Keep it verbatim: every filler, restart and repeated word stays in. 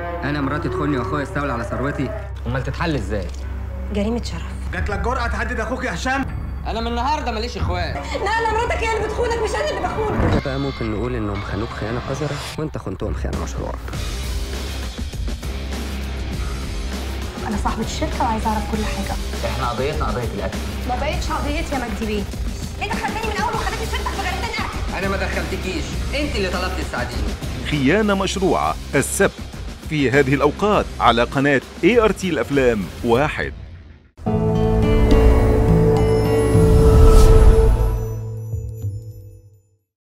انا مراتي تخوني واخويا استولى على ثروتي. امال تتحل ازاي؟ جريمه شرف. جات لك جرأه تهدد اخوك يا هشام؟ انا من النهارده ماليش اخوات. لا انا مراتك هي اللي بتخونك مش انا اللي بخونك. كده بقى ممكن نقول انهم خانوك خيانه قذره وانت خنتهم خيانه مشروعه. انا صاحبه الشركه وعايزه اعرف كل حاجه. احنا قضيتنا قضيه الاكل. ما بقتش قضيتي يا مجدي. انت خدتني من اول ما خدتني الشركه فجرتني الاكل. انا ما دخلتكيش، انت اللي طلبتي تساعديني. خيانه مشروعه السبت في هذه الاوقات على قناه إيه آر تي الافلام واحد.